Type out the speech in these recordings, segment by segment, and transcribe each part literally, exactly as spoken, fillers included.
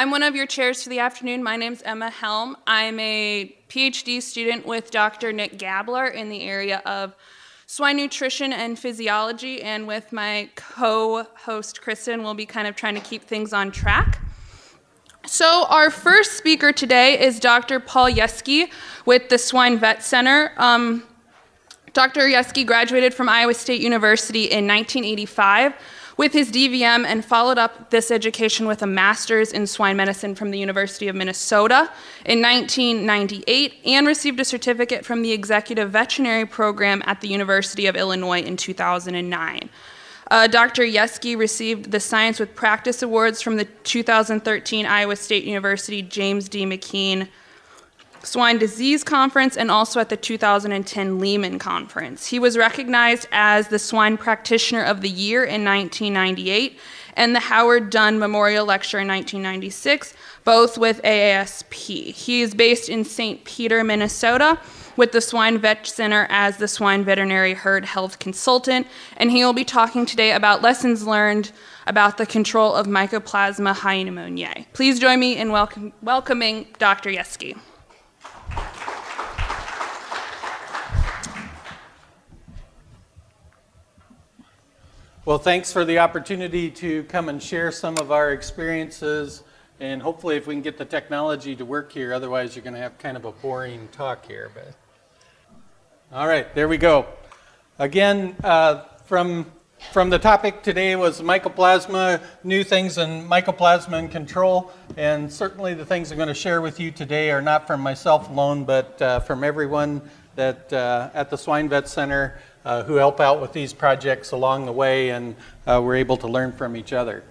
I'm one of your chairs for the afternoon. My name's Emma Helm. I'm a PhD student with Doctor Nick Gabler in the area of swine nutrition and physiology, and with my co-host Kristen, we'll be kind of trying to keep things on track. So our first speaker today is Doctor Paul Yeske with the Swine Vet Center. Um, Doctor Yeske graduated from Iowa State University in nineteen eighty-five with his D V M and followed up this education with a master's in swine medicine from the University of Minnesota in nineteen ninety-eight and received a certificate from the Executive Veterinary Program at the University of Illinois in two thousand nine. Uh, Doctor Yeske received the Science with Practice Awards from the two thousand thirteen Iowa State University James D. McKean Swine Disease Conference and also at the two thousand ten Lehman Conference. He was recognized as the Swine Practitioner of the Year in nineteen ninety-eight and the Howard Dunn Memorial Lecture in nineteen ninety-six, both with A A S P. He is based in Saint Peter, Minnesota, with the Swine Vet Center as the Swine Veterinary Herd Health Consultant, and he will be talking today about lessons learned about the control of Mycoplasma hyopneumoniae. Please join me in welcome, welcoming Doctor Yeske. Well, thanks for the opportunity to come and share some of our experiences, and hopefully if we can get the technology to work here, otherwise you're going to have kind of a boring talk here. But all right, there we go. Again, uh, from, from the topic today was Mycoplasma, new things in Mycoplasma and control, and certainly the things I'm going to share with you today are not from myself alone, but uh, from everyone that uh, at the Swine Vet Center uh, who help out with these projects along the way, and uh, we're able to learn from each other.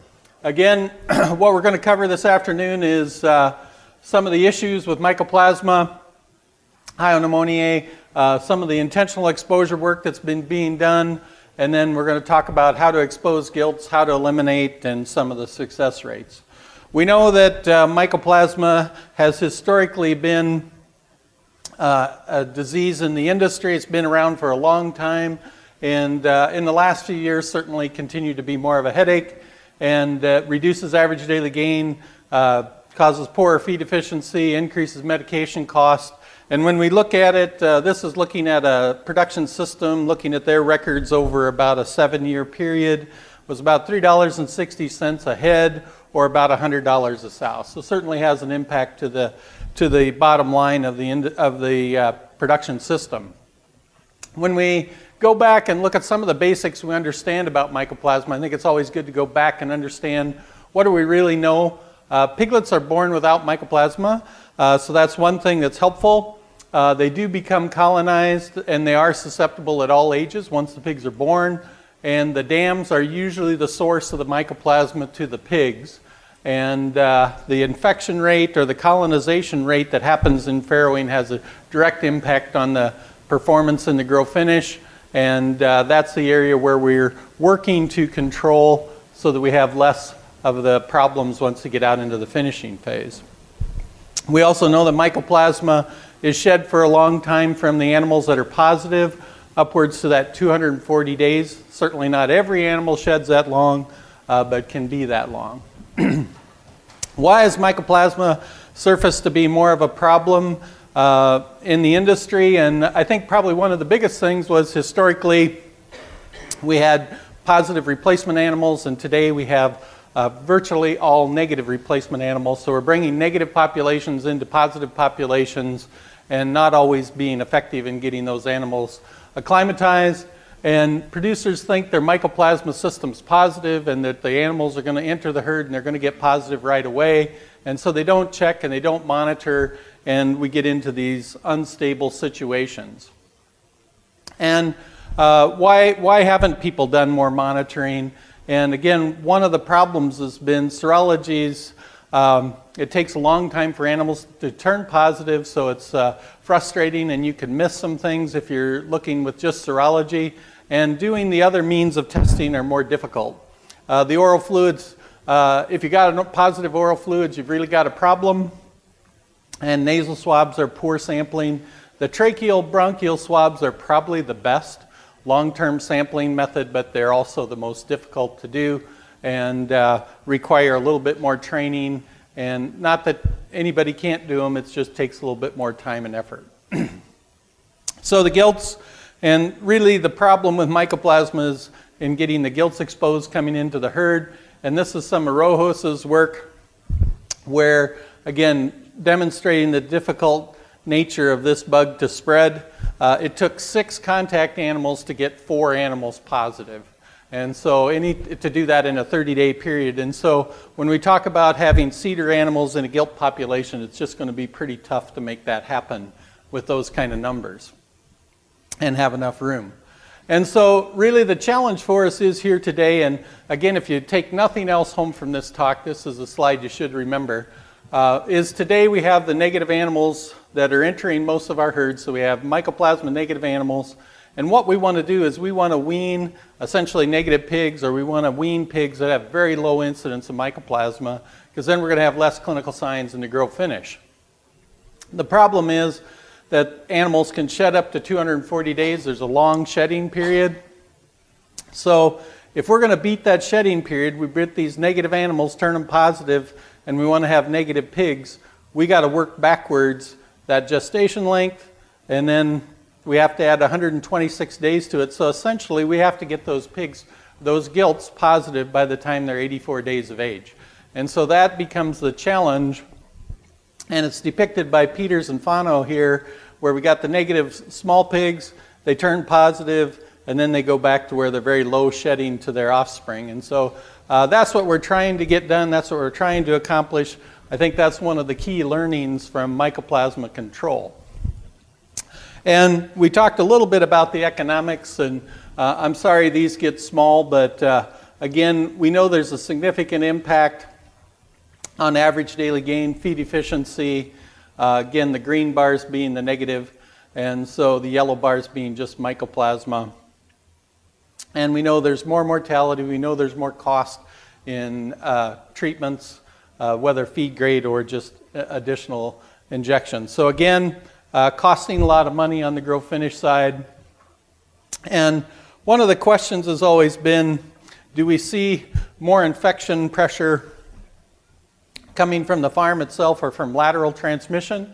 Again, what we're going to cover this afternoon is uh, some of the issues with Mycoplasma hyopneumoniae, uh, some of the intentional exposure work that's been being done, and then we're going to talk about how to expose gilts, how to eliminate, and some of the success rates. We know that uh, Mycoplasma has historically been uh, a disease in the industry. It's been around for a long time, and uh, in the last few years certainly continued to be more of a headache, and uh, reduces average daily gain, uh, causes poorer feed efficiency, increases medication cost. And when we look at it, uh, this is looking at a production system, looking at their records over about a seven-year period, was about three dollars and sixty cents a head, or about one hundred dollars a sow. So certainly has an impact to the, to the bottom line of the, of the uh, production system. When we go back and look at some of the basics we understand about Mycoplasma, I think it's always good to go back and understand what do we really know. Uh, piglets are born without Mycoplasma, uh, so that's one thing that's helpful. Uh, they do become colonized, and they are susceptible at all ages once the pigs are born, and the dams are usually the source of the Mycoplasma to the pigs. And uh, the infection rate or the colonization rate that happens in farrowing has a direct impact on the performance in the grow finish. And uh, that's the area where we're working to control so that we have less of the problems once we get out into the finishing phase. We also know that Mycoplasma is shed for a long time from the animals that are positive, upwards to that two hundred forty days. Certainly not every animal sheds that long, uh, but can be that long. Why has Mycoplasma surfaced to be more of a problem Uh, in the industry? And I think probably one of the biggest things was historically we had positive replacement animals, and today we have uh, virtually all negative replacement animals. So we're bringing negative populations into positive populations and not always being effective in getting those animals acclimatized. And producers think their Mycoplasma system's positive and that the animals are going to enter the herd and they're going to get positive right away. And so they don't check and they don't monitor, and we get into these unstable situations. And uh, why, why haven't people done more monitoring? And again, one of the problems has been serologies. Um, it takes a long time for animals to turn positive, so it's uh, frustrating, and you can miss some things if you're looking with just serology. And doing the other means of testing are more difficult. Uh, the oral fluids, uh, if you got a positive oral fluids, you've really got a problem. And nasal swabs are poor sampling. The tracheal bronchial swabs are probably the best long-term sampling method, but they're also the most difficult to do and uh, require a little bit more training And not that anybody can't do them, it just takes a little bit more time and effort. So the gilts, and really the problem with mycoplasma is in getting the gilts exposed coming into the herd. And this is some of Rojos's work where, again, demonstrating the difficult nature of this bug to spread. Uh, it took six contact animals to get four animals positive. And so any, to do that in a thirty day period. And so when we talk about having cedar animals in a gilt population, it's just going to be pretty tough to make that happen with those kind of numbers and have enough room. And so really the challenge for us is here today, and again, if you take nothing else home from this talk, this is a slide you should remember, uh, is today we have the negative animals that are entering most of our herds. So we have mycoplasma negative animals. And what we want to do is we want to wean essentially negative pigs, or we want to wean pigs that have very low incidence of mycoplasma, because then we're going to have less clinical signs in the grow finish. The problem is that animals can shed up to two hundred forty days. There's a long shedding period. So if we're going to beat that shedding period, we beat these negative animals, turn them positive, and we want to have negative pigs, we got to work backwards that gestation length, and then we have to add one hundred twenty-six days to it. So essentially, we have to get those pigs, those gilts, positive by the time they're eighty-four days of age. And so that becomes the challenge. And it's depicted by Pieters and Fano here, where we got the negative small pigs, they turn positive, and then they go back to where they're very low shedding to their offspring. And so uh, that's what we're trying to get done. That's what we're trying to accomplish. I think that's one of the key learnings from mycoplasma control. And we talked a little bit about the economics, and uh, I'm sorry these get small, but uh, again, we know there's a significant impact on average daily gain, feed efficiency, uh, again, the green bars being the negative, and so the yellow bars being just mycoplasma. And we know there's more mortality, we know there's more cost in uh, treatments, uh, whether feed grade or just additional injections. So again, Uh, costing a lot of money on the grow finish side. And one of the questions has always been, do we see more infection pressure coming from the farm itself or from lateral transmission?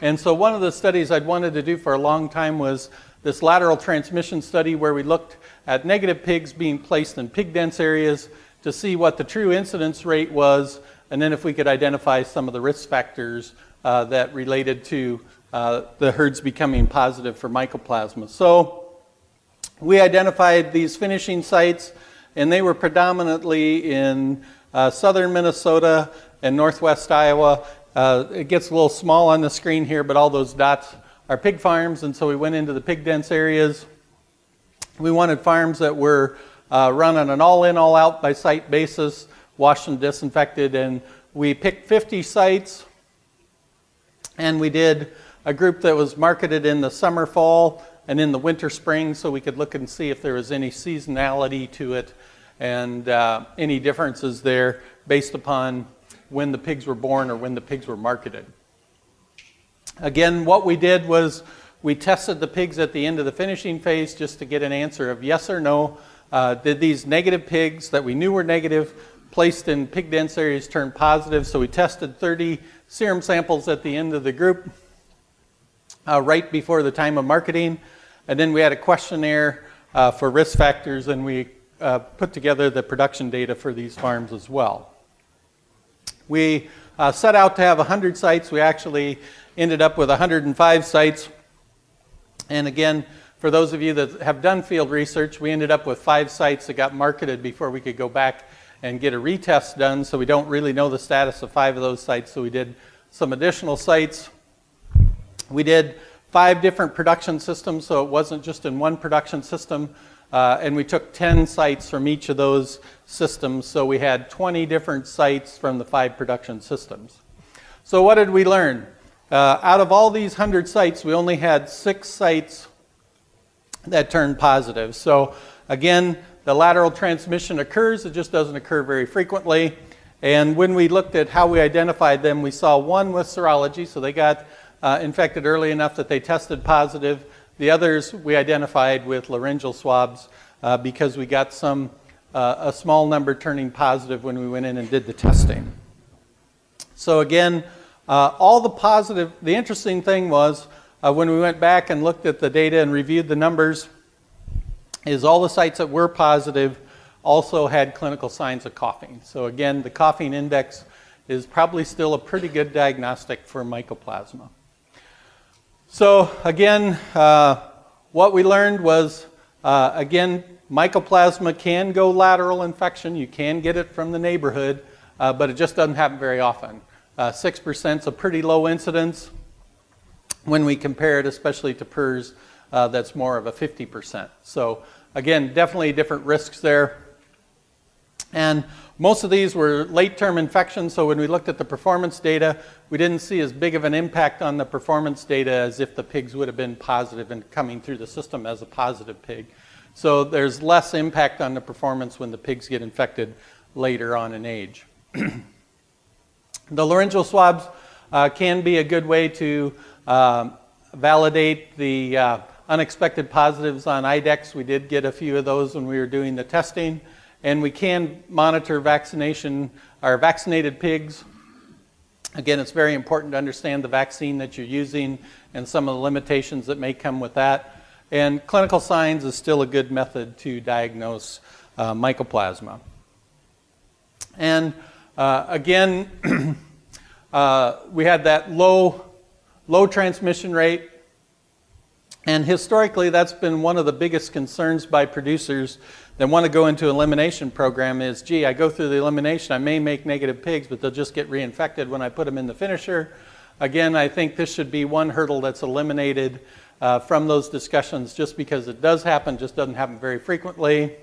And so one of the studies I'd wanted to do for a long time was this lateral transmission study, where we looked at negative pigs being placed in pig dense areas to see what the true incidence rate was, and then if we could identify some of the risk factors uh, that related to Uh, the herds becoming positive for mycoplasma. So we identified these finishing sites, and they were predominantly in uh, southern Minnesota and northwest Iowa. Uh, it gets a little small on the screen here, but all those dots are pig farms, and so we went into the pig dense areas. We wanted farms that were uh, run on an all-in, all-out by site basis, washed and disinfected, and we picked fifty sites, and we did a group that was marketed in the summer, fall, and in the winter, spring, so we could look and see if there was any seasonality to it and uh, any differences there based upon when the pigs were born or when the pigs were marketed. Again, what we did was we tested the pigs at the end of the finishing phase just to get an answer of yes or no. Uh, did these negative pigs that we knew were negative placed in pig dense areas turn positive? So we tested thirty serum samples at the end of the group, Uh, right before the time of marketing. And then we had a questionnaire uh, for risk factors, and we uh, put together the production data for these farms as well. We uh, set out to have one hundred sites. We actually ended up with one hundred five sites. And again, for those of you that have done field research, we ended up with five sites that got marketed before we could go back and get a retest done. So we don't really know the status of five of those sites. So we did some additional sites. We did five different production systems, so it wasn't just in one production system, uh, and we took ten sites from each of those systems, so we had twenty different sites from the five production systems. So what did we learn? Uh, out of all these one hundred sites, we only had six sites that turned positive. So again, the lateral transmission occurs, it just doesn't occur very frequently, and when we looked at how we identified them, we saw one with serology, so they got Uh, infected early enough that they tested positive. The others we identified with laryngeal swabs uh, because we got some, uh, a small number turning positive when we went in and did the testing. So again, uh, all the positive, the interesting thing was uh, when we went back and looked at the data and reviewed the numbers, is all the sites that were positive also had clinical signs of coughing. So again, the coughing index is probably still a pretty good diagnostic for mycoplasma. So again, uh, what we learned was, uh, again, mycoplasma can go lateral infection. You can get it from the neighborhood, uh, but it just doesn't happen very often. six percent is a pretty low incidence when we compare it, especially to P R R S, uh, that's more of a fifty percent. So again, definitely different risks there. And most of these were late-term infections, so when we looked at the performance data, we didn't see as big of an impact on the performance data as if the pigs would have been positive and coming through the system as a positive pig. So there's less impact on the performance when the pigs get infected later on in age. The laryngeal swabs uh, can be a good way to uh, validate the uh, unexpected positives on I DEX. We did get a few of those when we were doing the testing. And we can monitor vaccination, our vaccinated pigs. Again, it's very important to understand the vaccine that you're using and some of the limitations that may come with that. And clinical signs is still a good method to diagnose uh, mycoplasma. And uh, again, uh, we had that low, low transmission rate. And historically, that's been one of the biggest concerns by producers that want to go into an elimination program is, gee, I go through the elimination, I may make negative pigs, but they'll just get reinfected when I put them in the finisher. Again, I think this should be one hurdle that's eliminated uh, from those discussions just because it does happen, just doesn't happen very frequently.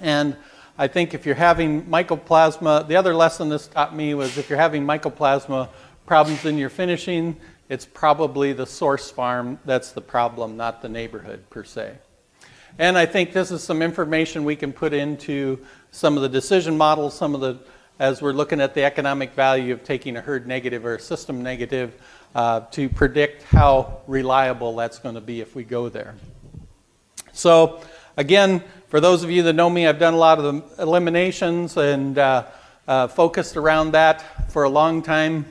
And I think if you're having mycoplasma, the other lesson this taught me was if you're having mycoplasma problems in your finishing, it's probably the source farm that's the problem, not the neighborhood per se. And I think this is some information we can put into some of the decision models, some of the, as we're looking at the economic value of taking a herd negative or a system negative uh, to predict how reliable that's going to be if we go there. So again, for those of you that know me, I've done a lot of the eliminations and uh, uh, focused around that for a long time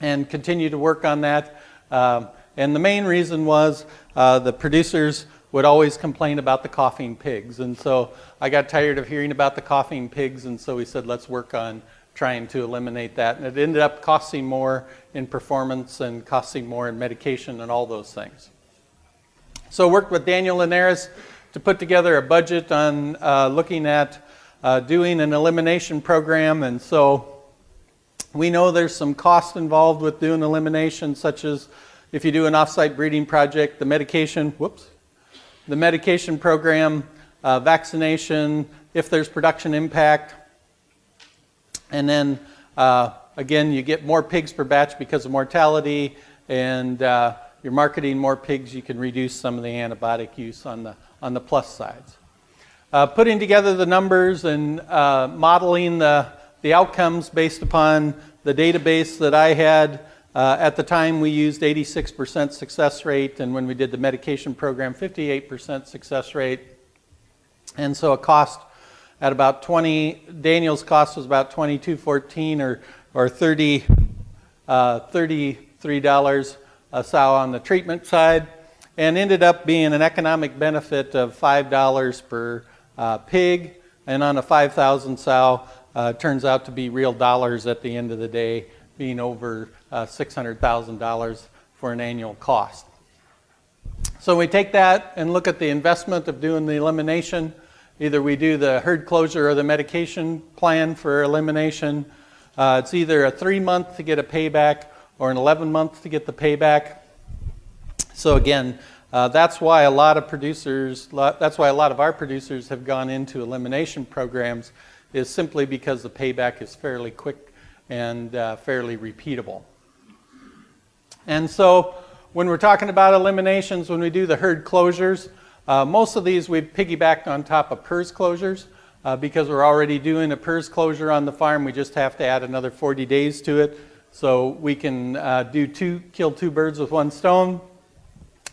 and continue to work on that. Um, and the main reason was uh, the producers would always complain about the coughing pigs. And so I got tired of hearing about the coughing pigs, and so we said, let's work on trying to eliminate that. And it ended up costing more in performance and costing more in medication and all those things. So I worked with Daniel Linares to put together a budget on uh, looking at uh, doing an elimination program. And so we know there's some cost involved with doing elimination, such as if you do an off-site breeding project, the medication, whoops, the medication program, uh, vaccination, if there's production impact. And then, uh, again, you get more pigs per batch because of mortality, and uh, you're marketing more pigs, you can reduce some of the antibiotic use on the, on the plus sides. Uh, putting together the numbers and uh, modeling the, the outcomes based upon the database that I had. Uh, at the time, we used eighty-six percent success rate, and when we did the medication program, fifty-eight percent success rate. And so a cost at about twenty, Daniel's cost was about twenty-two fourteen or, or thirty, uh, thirty-three dollars a sow on the treatment side, and ended up being an economic benefit of five dollars per uh, pig, and on a five thousand sow, uh, turns out to be real dollars at the end of the day, being over uh, six hundred thousand dollars for an annual cost. So we take that and look at the investment of doing the elimination. Either we do the herd closure or the medication plan for elimination. Uh, it's either a three month to get a payback or an eleven month to get the payback. So again, uh, that's why a lot of producers, that's why a lot of our producers have gone into elimination programs, is simply because the payback is fairly quick and uh, fairly repeatable. And so when we're talking about eliminations, when we do the herd closures, uh, most of these we've piggybacked on top of P R R S closures uh, because we're already doing a P R R S closure on the farm. We just have to add another forty days to it. So we can uh, do two, kill two birds with one stone.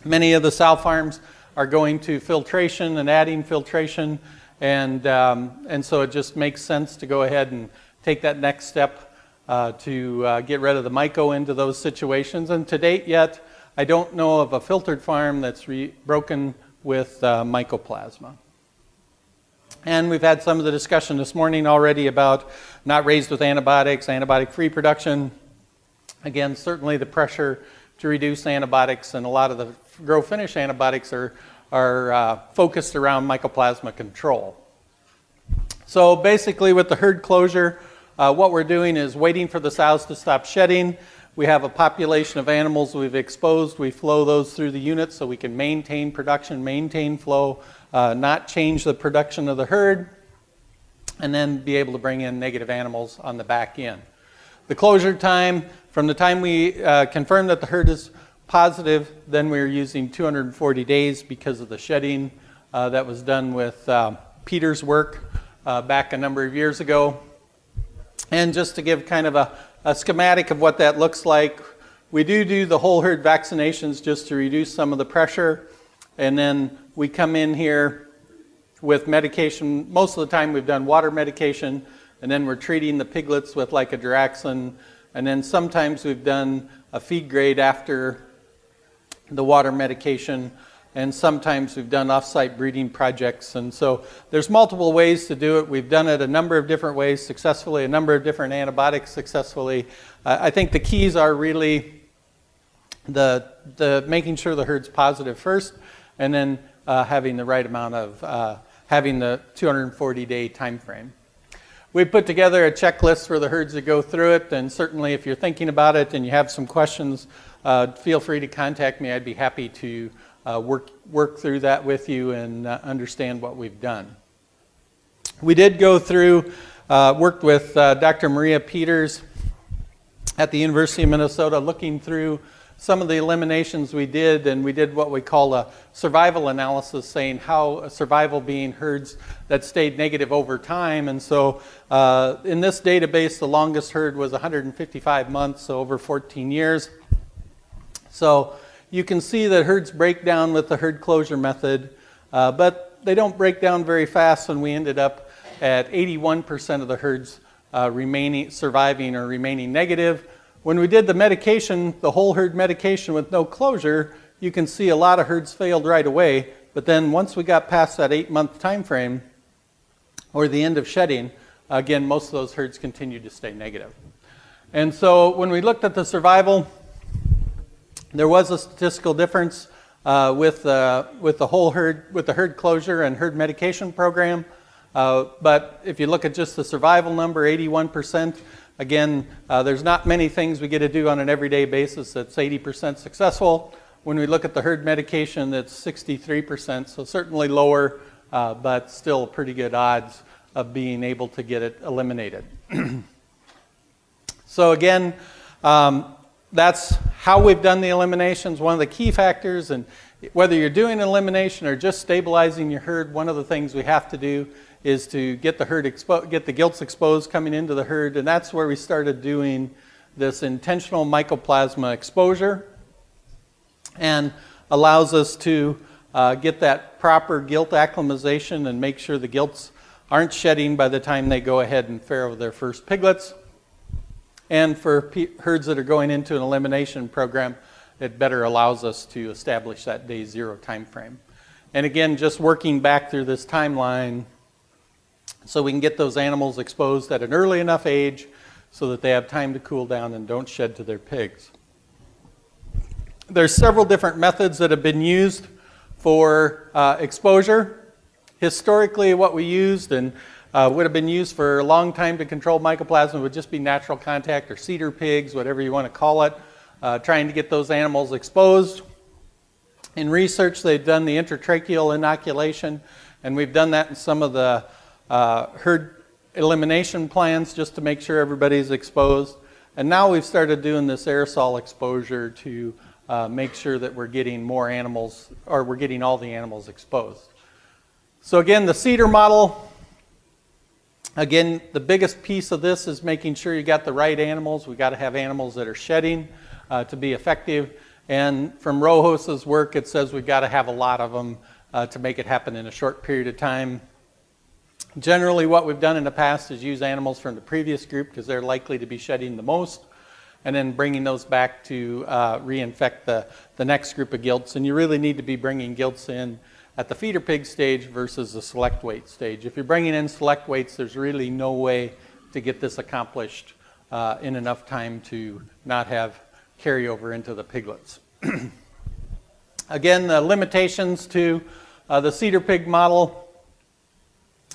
Many of the sow farms are going to filtration and adding filtration. And, um, and so it just makes sense to go ahead and take that next step uh, to uh, get rid of the myco into those situations. And to date yet, I don't know of a filtered farm that's re broken with uh, mycoplasma. And we've had some of the discussion this morning already about not raised with antibiotics, antibiotic-free production. Again, certainly the pressure to reduce antibiotics, and a lot of the grow-finish antibiotics are, are uh, focused around mycoplasma control. So basically with the herd closure, uh, what we're doing is waiting for the sows to stop shedding. We have a population of animals we've exposed. We flow those through the unit so we can maintain production, maintain flow, uh, not change the production of the herd, and then be able to bring in negative animals on the back end. The closure time, from the time we uh, confirm that the herd is positive, then we're using two hundred forty days because of the shedding uh, that was done with uh, Peter's work uh, back a number of years ago. And just to give kind of a, a schematic of what that looks like, we do do the whole herd vaccinations just to reduce some of the pressure. And then we come in here with medication. Most of the time we've done water medication, and then we're treating the piglets with like a Draxxin, and then sometimes we've done a feed grade after the water medication, and sometimes we've done off-site breeding projects. And so there's multiple ways to do it. We've done it a number of different ways successfully, a number of different antibiotics successfully. Uh, I think the keys are really the, the making sure the herd's positive first, and then uh, having the right amount of, uh, having the two hundred forty day time frame. We put together a checklist for the herds to go through it, and certainly if you're thinking about it and you have some questions, uh, feel free to contact me. I'd be happy to uh, work, work through that with you and uh, understand what we've done. We did go through, uh, worked with uh, Doctor Maria Pieters at the University of Minnesota, looking through some of the eliminations we did, and we did what we call a survival analysis, saying how survival being herds that stayed negative over time. And so uh, in this database, the longest herd was one hundred fifty-five months, so over fourteen years. So you can see that herds break down with the herd closure method, uh, but they don't break down very fast, and we ended up at eighty-one percent of the herds uh, remaining, surviving or remaining negative. When we did the medication, the whole herd medication with no closure, you can see a lot of herds failed right away. But then once we got past that eight-month time frame, or the end of shedding, again, most of those herds continued to stay negative. And so when we looked at the survival, there was a statistical difference uh, with, uh, with the whole herd, with the herd closure and herd medication program. Uh, but if you look at just the survival number, eighty-one percent, again, uh, there's not many things we get to do on an everyday basis that's eighty percent successful. When we look at the herd medication, that's sixty-three percent, so certainly lower, uh, but still pretty good odds of being able to get it eliminated. So again, um, that's how we've done the eliminations. One of the key factors, and whether you're doing elimination or just stabilizing your herd, one of the things we have to do is to get the herd expo get the gilts exposed coming into the herd, and that's where we started doing this intentional mycoplasma exposure, and allows us to uh, get that proper gilt acclimatization and make sure the gilts aren't shedding by the time they go ahead and farrow their first piglets. And for herds that are going into an elimination program, it better allows us to establish that day zero time frame. And again, just working back through this timeline, so we can get those animals exposed at an early enough age so that they have time to cool down and don't shed to their pigs. There's several different methods that have been used for uh, exposure. Historically, what we used and uh, would have been used for a long time to control mycoplasma would just be natural contact or cedar pigs, whatever you want to call it, uh, trying to get those animals exposed. In research, they've done the intratracheal inoculation, and we've done that in some of the Uh, herd elimination plans just to make sure everybody's exposed. And now we've started doing this aerosol exposure to uh, make sure that we're getting more animals, or we're getting all the animals exposed. So again, the cedar model, again, the biggest piece of this is making sure you got the right animals. We got to have animals that are shedding uh, to be effective. And from Rojos's work, it says we've got to have a lot of them uh, to make it happen in a short period of time. Generally, what we've done in the past is use animals from the previous group because they're likely to be shedding the most, and then bringing those back to uh, reinfect the, the next group of gilts. And you really need to be bringing gilts in at the feeder pig stage versus the select weight stage. If you're bringing in select weights, there's really no way to get this accomplished uh, in enough time to not have carryover into the piglets. Again, the limitations to uh, the cedar pig model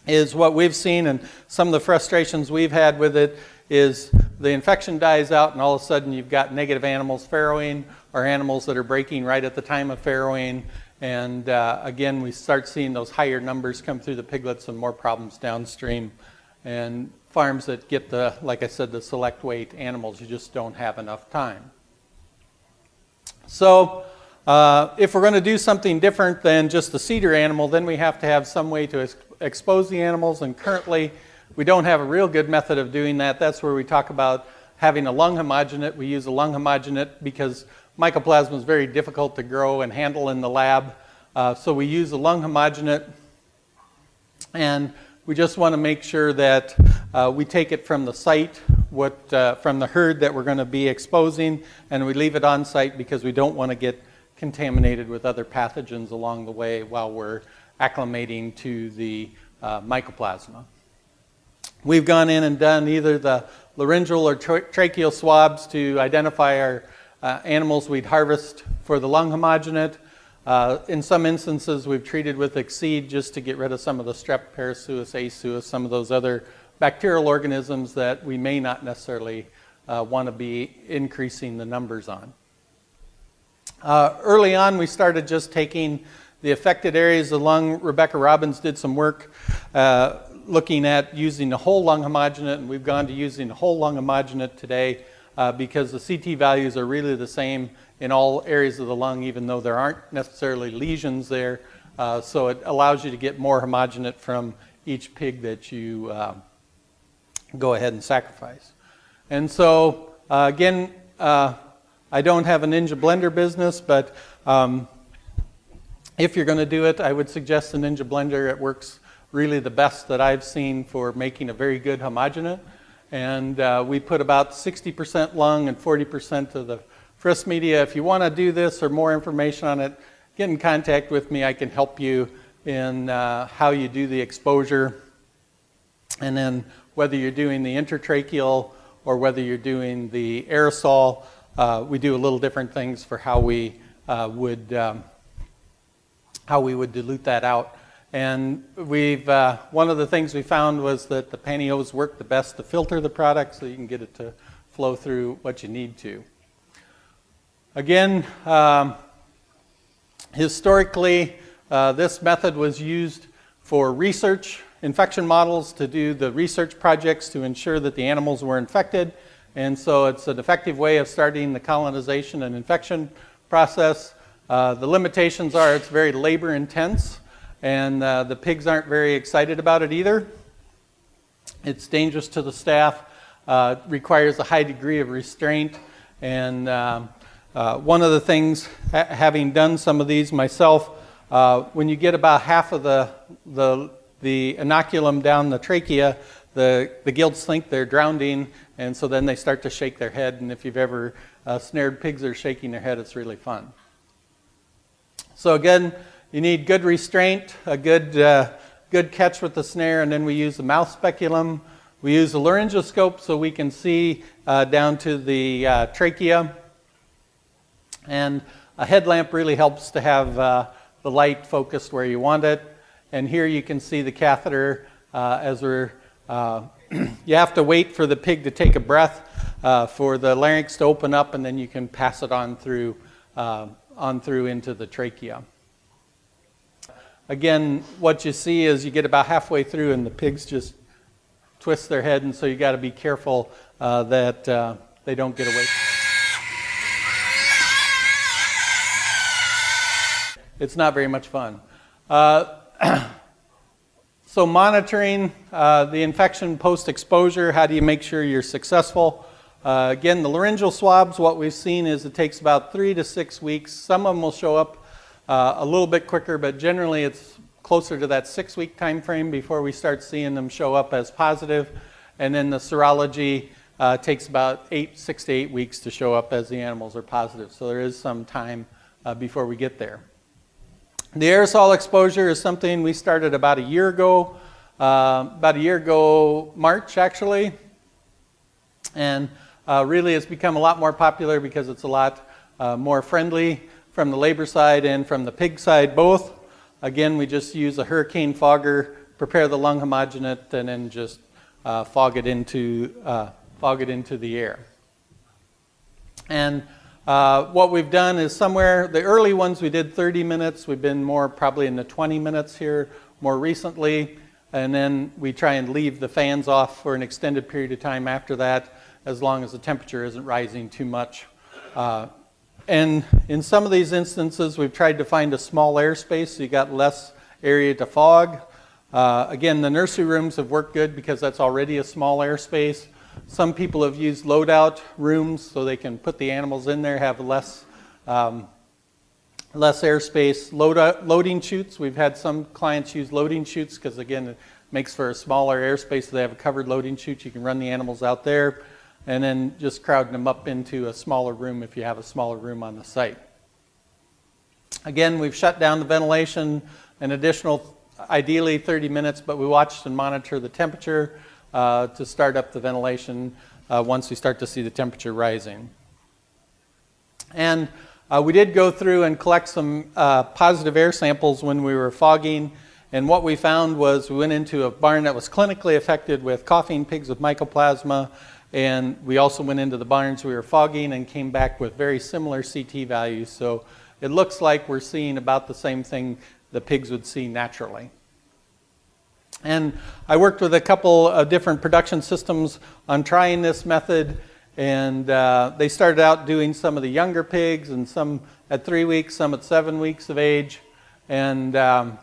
is what we've seen, and some of the frustrations we've had with it is the infection dies out and all of a sudden you've got negative animals farrowing or animals that are breaking right at the time of farrowing, and uh, again we start seeing those higher numbers come through the piglets and more problems downstream. And farms that get the, like I said, the select weight animals, you just don't have enough time. So uh, if we're going to do something different than just the cedar animal, then we have to have some way to ex expose the animals, and currently we don't have a real good method of doing that. That's where we talk about having a lung homogenate. We use a lung homogenate because Mycoplasma is very difficult to grow and handle in the lab. Uh, so we use a lung homogenate, and we just want to make sure that uh, we take it from the site, what, uh, from the herd that we're going to be exposing, and we leave it on site because we don't want to get contaminated with other pathogens along the way while we're acclimating to the uh, Mycoplasma. We've gone in and done either the laryngeal or tra tracheal swabs to identify our uh, animals we'd harvest for the lung homogenate. Uh, in some instances, we've treated with XSEED just to get rid of some of the strep, parasuis, asuis, some of those other bacterial organisms that we may not necessarily uh, want to be increasing the numbers on. Uh, early on, we started just taking the affected areas of the lung. Rebecca Robbins did some work uh, looking at using the whole lung homogenate, and we've gone to using the whole lung homogenate today uh, because the C T values are really the same in all areas of the lung, even though there aren't necessarily lesions there. Uh, so it allows you to get more homogenate from each pig that you uh, go ahead and sacrifice. And so uh, again, uh, I don't have a Ninja Blender business, but um, if you're going to do it, I would suggest the Ninja Blender. It works really the best that I've seen for making a very good homogenate. And uh, we put about sixty percent lung and forty percent of the Frisch media. If you want to do this or more information on it, get in contact with me. I can help you in uh, how you do the exposure, and then whether you're doing the intratracheal or whether you're doing the aerosol, uh, we do a little different things for how we uh, would um, how we would dilute that out. And we've, uh, one of the things we found was that the panniers work the best to filter the product so you can get it to flow through what you need to. Again, um, historically, uh, this method was used for research infection models to do the research projects to ensure that the animals were infected. And so it's an effective way of starting the colonization and infection process. Uh, the limitations are it's very labor intense, and uh, the pigs aren't very excited about it either. It's dangerous to the staff, uh, requires a high degree of restraint, and um, uh, one of the things, ha having done some of these myself, uh, when you get about half of the, the, the inoculum down the trachea, the, the gilts think they're drowning, and so then they start to shake their head, and if you've ever uh, snared pigs that are shaking their head, it's really fun. So again, you need good restraint, a good, uh, good catch with the snare, and then we use the mouth speculum. We use the laryngoscope so we can see uh, down to the uh, trachea. And a headlamp really helps to have uh, the light focused where you want it. And here you can see the catheter uh, as we're, uh, you have to wait for the pig to take a breath, uh, for the larynx to open up, and then you can pass it on through, uh, on through into the trachea. Again, what you see is you get about halfway through and the pigs just twist their head, and so you got to be careful uh, that uh, they don't get away. It's not very much fun. Uh, so monitoring uh, the infection post-exposure, how do you make sure you're successful? Uh, again, the laryngeal swabs, what we've seen is it takes about three to six weeks. Some of them will show up Uh, a little bit quicker, but generally it's closer to that six-week time frame before we start seeing them show up as positive. And then the serology uh, takes about eight, six to eight weeks to show up as the animals are positive. So there is some time uh, before we get there. The aerosol exposure is something we started about a year ago, uh, about a year ago, March actually. And uh, really it's become a lot more popular because it's a lot uh, more friendly from the labor side and from the pig side both. Again, we just use a hurricane fogger, prepare the lung homogenate, and then just Uh, fog it into uh, fog it into the air. And uh, what we've done is somewhere, the early ones we did thirty minutes, we've been more probably in the twenty minutes here more recently, and then we try and leave the fans off for an extended period of time after that, as long as the temperature isn't rising too much. Uh, and in some of these instances we've tried to find a small airspace so you got less area to fog. Uh, again, the nursery rooms have worked good because that's already a small airspace. Some people have used loadout rooms so they can put the animals in there, have less, um, less airspace. Load out, loading chutes, we've had some clients use loading chutes because again, it makes for a smaller airspace, so they have a covered loading chute. You can run the animals out there and then just crowding them up into a smaller room if you have a smaller room on the site. Again, we've shut down the ventilation, an additional ideally thirty minutes, but we watch and monitor the temperature uh, to start up the ventilation uh, once we start to see the temperature rising. And uh, we did go through and collect some uh, positive air samples when we were fogging, and what we found was we went into a barn that was clinically affected with coughing pigs with mycoplasma, and we also went into the barns we were fogging and came back with very similar C T values. So it looks like we're seeing about the same thing the pigs would see naturally. And I worked with a couple of different production systems on trying this method, and uh, they started out doing some of the younger pigs, and some at three weeks, some at seven weeks of age. And um,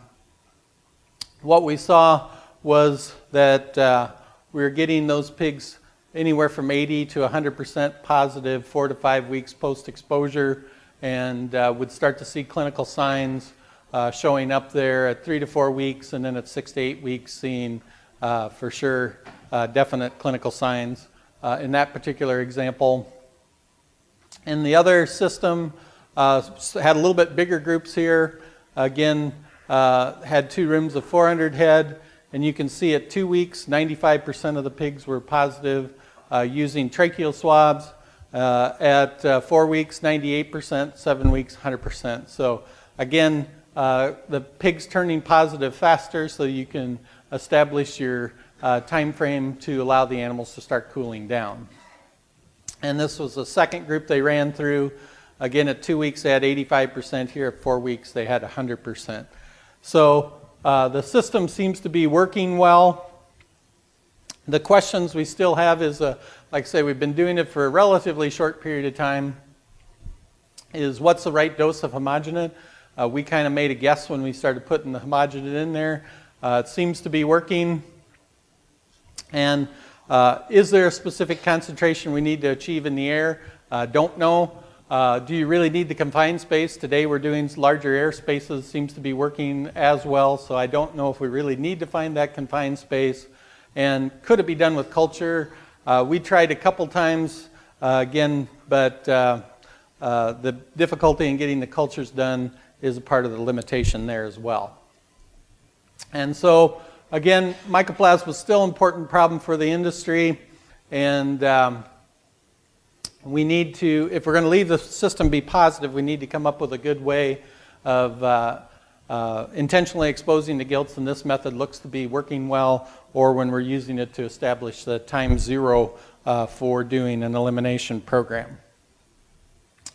what we saw was that uh, we were getting those pigs anywhere from eighty to one hundred percent positive four to five weeks post-exposure, and uh, would start to see clinical signs Uh, showing up there at three to four weeks, and then at six to eight weeks seeing uh, for sure uh, definite clinical signs uh, in that particular example. And the other system uh, had a little bit bigger groups here. Again, uh, had two rooms of four hundred head, and you can see at two weeks, ninety-five percent of the pigs were positive uh, using tracheal swabs. Uh, at uh, four weeks, ninety-eight percent, seven weeks, one hundred percent. So again, Uh, the pigs turning positive faster, so you can establish your uh, time frame to allow the animals to start cooling down. And this was the second group they ran through. Again, at two weeks they had eighty-five percent, here at four weeks they had one hundred percent. So uh, the system seems to be working well. The questions we still have is, uh, like I say, we've been doing it for a relatively short period of time, is what's the right dose of homogenate? Uh, we kind of made a guess when we started putting the homogenate in there. Uh, it seems to be working. And uh, is there a specific concentration we need to achieve in the air? Uh, don't know. Uh, do you really need the confined space? Today we're doing larger air spaces. Seems to be working as well. So I don't know if we really need to find that confined space. And could it be done with culture? Uh, we tried a couple times uh, again, but uh, uh, the difficulty in getting the cultures done is a part of the limitation there as well. And so again, mycoplasma was still an important problem for the industry, and um, we need to, if we're going to leave the system be positive, we need to come up with a good way of uh, uh, intentionally exposing the gilts, and this method looks to be working well, or when we're using it to establish the time zero uh, for doing an elimination program.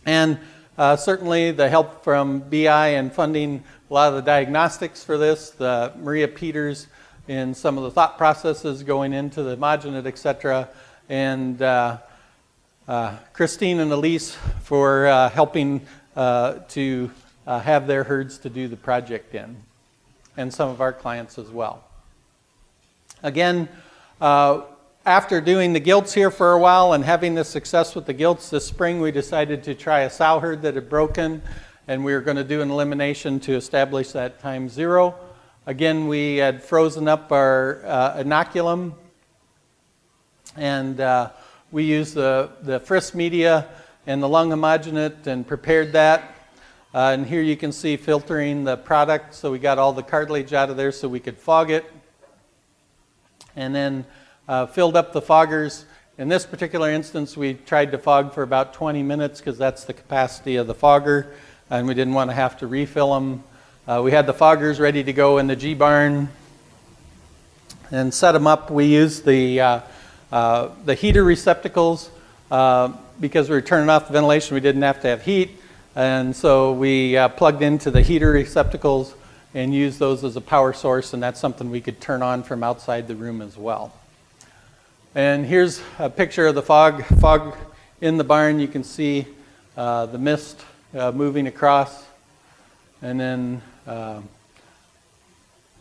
And Uh, certainly the help from B I and funding a lot of the diagnostics for this, the Maria Pieters and some of the thought processes going into the homogenate, et cetera, and uh, uh, Christine and Elise for uh, helping uh, to uh, have their herds to do the project in, and some of our clients as well. Again, uh, after doing the gilts here for a while and having this success with the gilts this spring, we decided to try a sow herd that had broken, and we were going to do an elimination to establish that time zero. Again, we had frozen up our uh, inoculum, and uh, we used the, the Frisch media and the lung homogenate and prepared that. Uh, and here you can see filtering the product, so we got all the cartilage out of there so we could fog it. And then uh, filled up the foggers. In this particular instance, we tried to fog for about twenty minutes because that's the capacity of the fogger, and we didn't want to have to refill them. Uh, we had the foggers ready to go in the G-barn and set them up. We used the, uh, uh, the heater receptacles uh, because we were turning off the ventilation. We didn't have to have heat, and so we uh, plugged into the heater receptacles and used those as a power source, and that's something we could turn on from outside the room as well. And here's a picture of the fog, fog in the barn. You can see uh, the mist uh, moving across, and then Uh,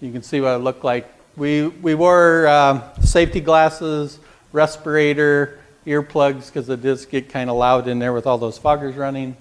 you can see what it looked like. We, we wore uh, safety glasses, respirator, earplugs, because it does get kind of loud in there with all those foggers running.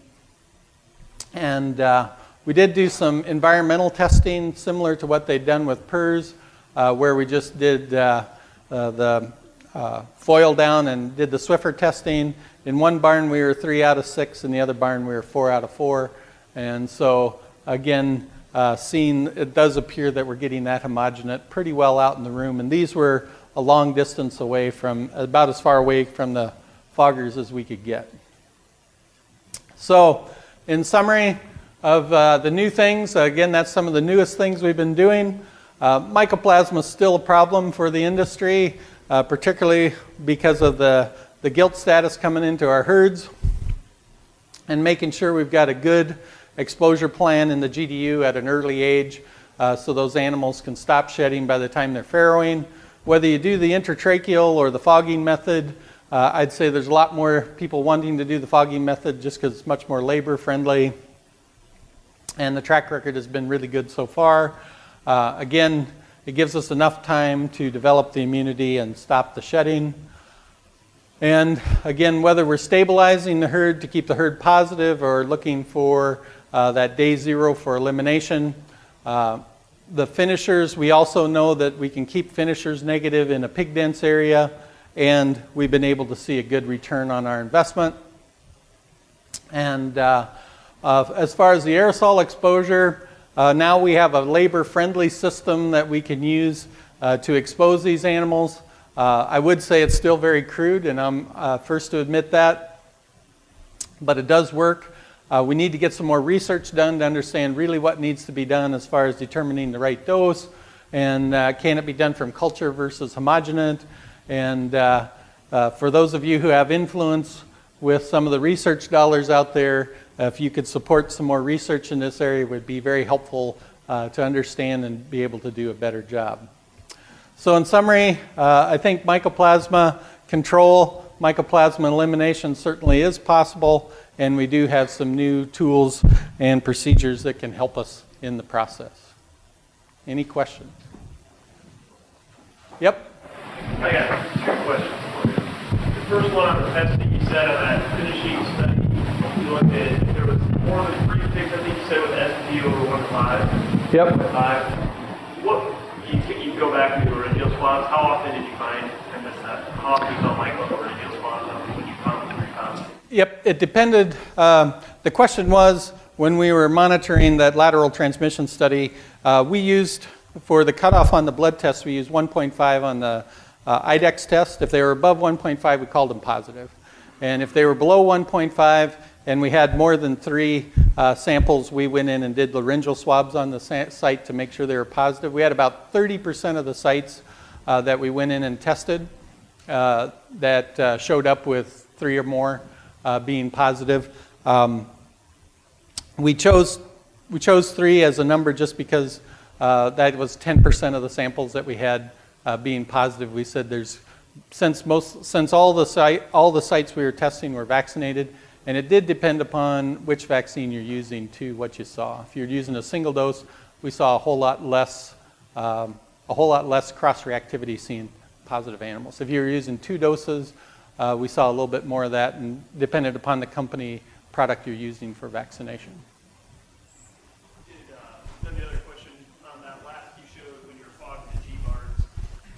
And uh, we did do some environmental testing similar to what they'd done with P R R S, uh, where we just did uh, uh, the uh, foil down and did the Swiffer testing. In one barn we were three out of six, in the other barn we were four out of four. And so again, Uh, seen, it does appear that we're getting that homogenate pretty well out in the room, and these were a long distance away from, about as far away from the foggers as we could get. So, in summary of uh, the new things, again, that's some of the newest things we've been doing. Uh, Mycoplasma is still a problem for the industry, uh, particularly because of the, the gilt status coming into our herds, and making sure we've got a good exposure plan in the G D U at an early age uh, so those animals can stop shedding by the time they're farrowing. Whether you do the intratracheal or the fogging method, uh, I'd say there's a lot more people wanting to do the fogging method just because it's much more labor friendly, and the track record has been really good so far. Uh, again, it gives us enough time to develop the immunity and stop the shedding. And again, whether we're stabilizing the herd to keep the herd positive or looking for Uh, that day zero for elimination. Uh, the finishers, we also know that we can keep finishers negative in a pig dense area, and we've been able to see a good return on our investment. And uh, uh, as far as the aerosol exposure, uh, now we have a labor-friendly system that we can use uh, to expose these animals. Uh, I would say it's still very crude, and I'm uh, first to admit that, but it does work. Uh, we need to get some more research done to understand really what needs to be done as far as determining the right dose, and uh, can it be done from culture versus homogenate. And uh, uh, for those of you who have influence with some of the research dollars out there, uh, if you could support some more research in this area, it would be very helpful uh, to understand and be able to do a better job. So in summary, uh, I think mycoplasma control, mycoplasma elimination certainly is possible, and we do have some new tools and procedures that can help us in the process. Any questions? Yep? I got two questions for you. The first one on the testing, you said on that finishing study, you looked at, there was more than three pigs, I think you said, with S P over one five. Yep. One five. What, you, you go back to the radial swabs, how often did you find, I missed that, how often did you find micro radial swabs? Yep, it depended. Um, the question was, when we were monitoring that lateral transmission study, uh, we used, for the cutoff on the blood test, we used one point five on the uh, I DEX test. If they were above one point five, we called them positive. And if they were below one point five, and we had more than three uh, samples, we went in and did laryngeal swabs on the site to make sure they were positive. We had about thirty percent of the sites uh, that we went in and tested uh, that uh, showed up with three or more Uh, being positive. Um, we chose we chose three as a number just because uh, that was ten percent of the samples that we had uh, being positive. We said there's since most since all the site all the sites we were testing were vaccinated, and it did depend upon which vaccine you're using to what you saw. If you're using a single dose, we saw a whole lot less um, a whole lot less cross-reactivity seeing positive animals. If you're using two doses, Uh, we saw a little bit more of that, and depended upon the company product you're using for vaccination. Did, uh, then the other question on that last, you showed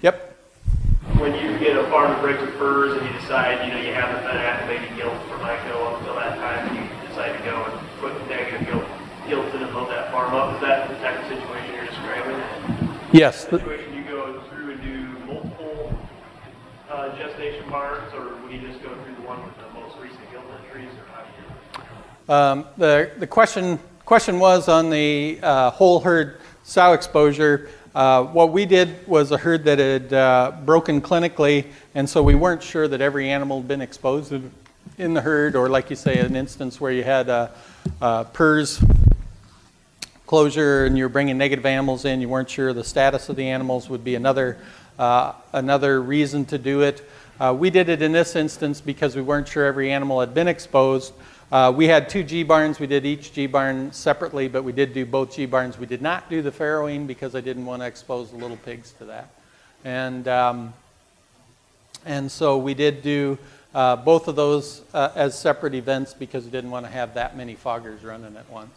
Yep. When you get a farm break of furs and you decide, you know, you haven't been activating guilt for myco until that time, and you decide to go and put negative guilt, guilt in and build that farm up, is that the type of situation you're describing? Yes. The situation you go through and do multiple uh, gestation farms, or will you just go through the one with the most recent guilt entries, or how do you do? Um, the the question question was on the uh, whole herd sow exposure. Uh, what we did was a herd that had uh, broken clinically, and so we weren't sure that every animal had been exposed in the herd, or like you say, an instance where you had a, a P R R S closure and you're bringing negative animals in, you weren't sure the status of the animals would be another, uh, another reason to do it. Uh, we did it in this instance because we weren't sure every animal had been exposed. Uh, we had two G-barns. We did each G-barn separately, but we did do both G-barns. We did not do the farrowing because I didn't want to expose the little pigs to that. And, um, and so we did do uh, both of those uh, as separate events because we didn't want to have that many foggers running at once.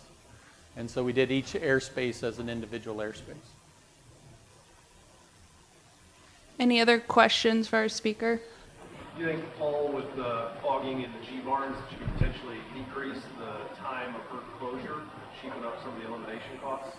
And so we did each airspace as an individual airspace. Any other questions for our speaker? Do you think, Paul, with the fogging in the G-barns, that you could potentially decrease the time of herd closure, cheapen up some of the elimination costs?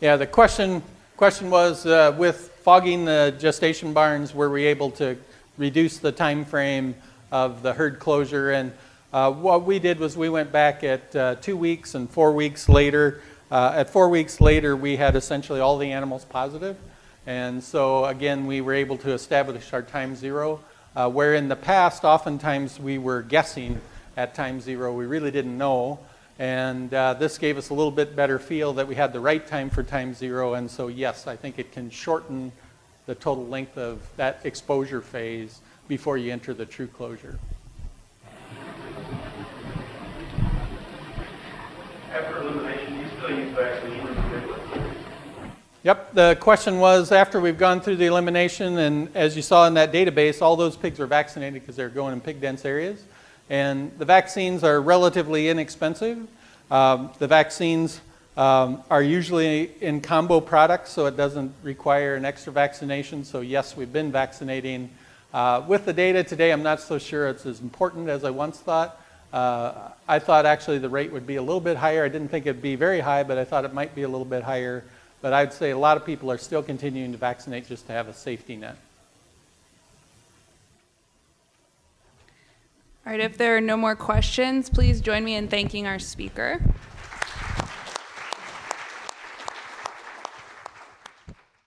Yeah, the question, question was, uh, with fogging the gestation barns, were we able to reduce the time frame of the herd closure? And uh, what we did was we went back at uh, two weeks and four weeks later. Uh, at four weeks later, we had essentially all the animals positive. And so, again, we were able to establish our time zero. Uh, where in the past, oftentimes we were guessing at time zero. We really didn't know. And uh, this gave us a little bit better feel that we had the right time for time zero. And so, yes, I think it can shorten the total length of that exposure phase before you enter the true closure. After elimination, do you still use vaccines? Yep, the question was, after we've gone through the elimination, and as you saw in that database, all those pigs are vaccinated because they're going in pig dense areas. And the vaccines are relatively inexpensive. Um, the vaccines um, are usually in combo products, so it doesn't require an extra vaccination. So yes, we've been vaccinating. Uh, with the data today, I'm not so sure it's as important as I once thought. Uh, I thought actually the rate would be a little bit higher. I didn't think it'd be very high, but I thought it might be a little bit higher. But I'd say a lot of people are still continuing to vaccinate just to have a safety net. All right, if there are no more questions, please join me in thanking our speaker.